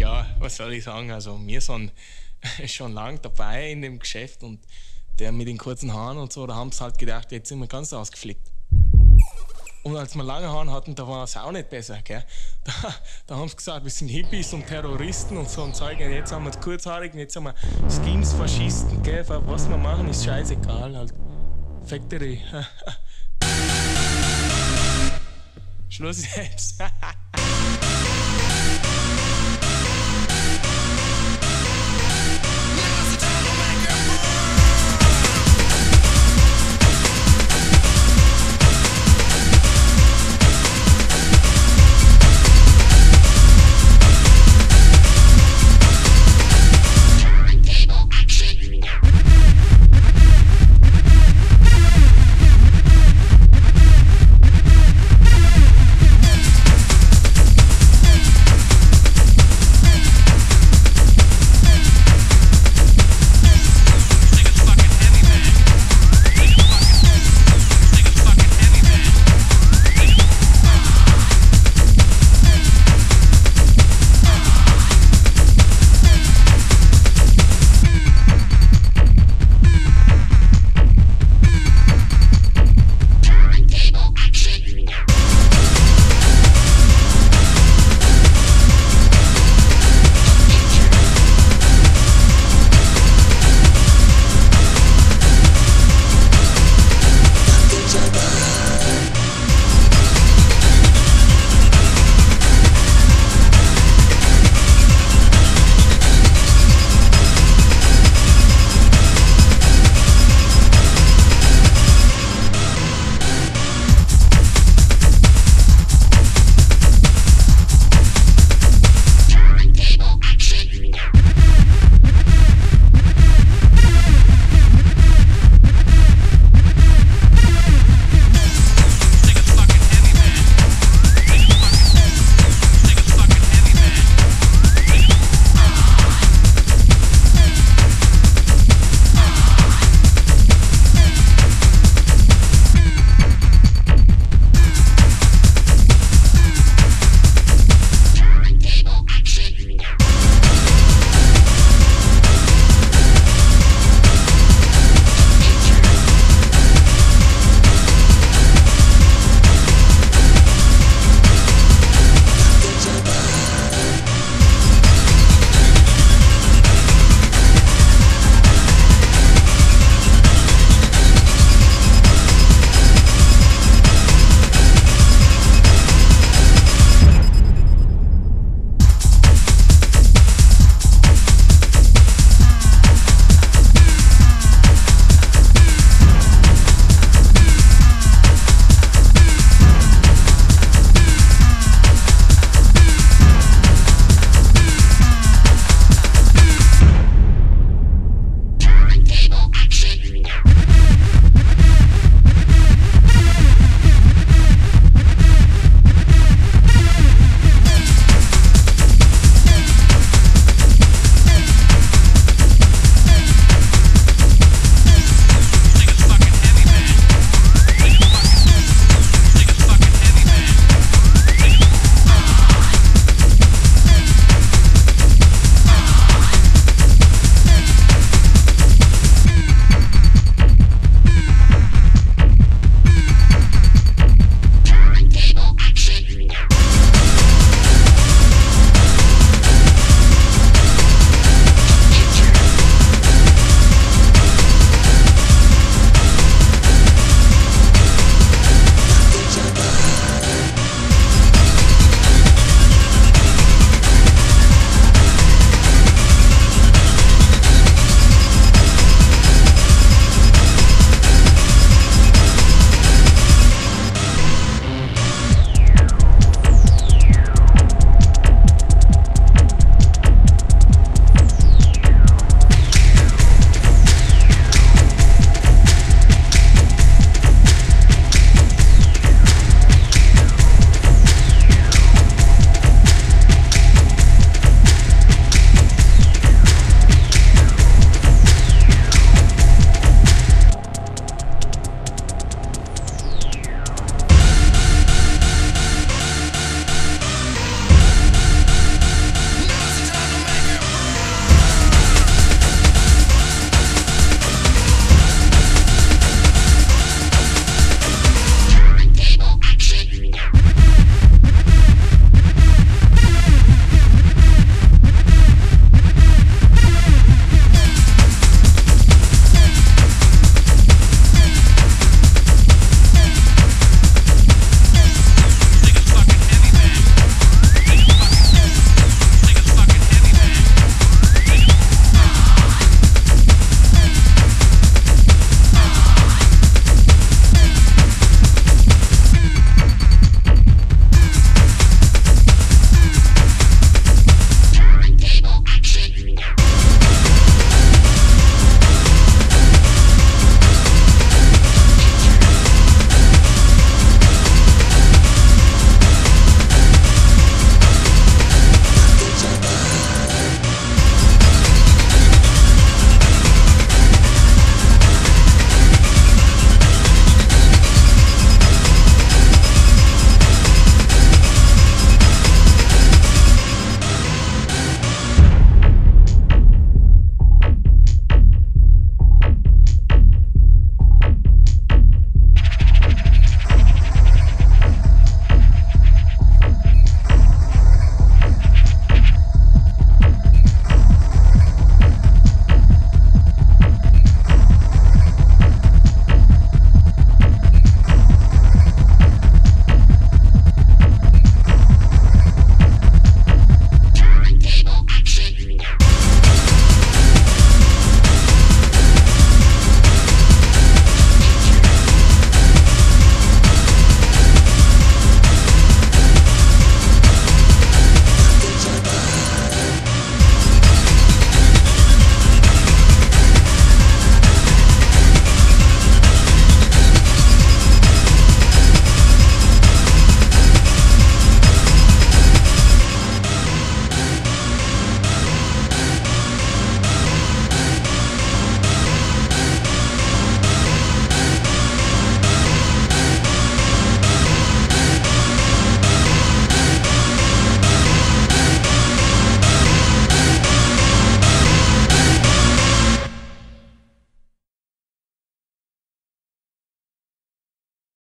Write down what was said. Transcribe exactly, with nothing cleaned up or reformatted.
ja, was soll ich sagen, also wir sind schon lange dabei in dem Geschäft und der mit den kurzen Haaren und so, da haben sie halt gedacht, jetzt sind wir ganz ausgeflippt. Und als wir lange Haaren hatten, da war es auch nicht besser, gell? Da, da haben sie gesagt, wir sind Hippies und Terroristen und so ein Zeug. Und jetzt haben wir die Kurzhaarigen, jetzt haben wir Skins, Faschisten, gell? Was wir machen, ist scheißegal halt. Factory. Schluss jetzt.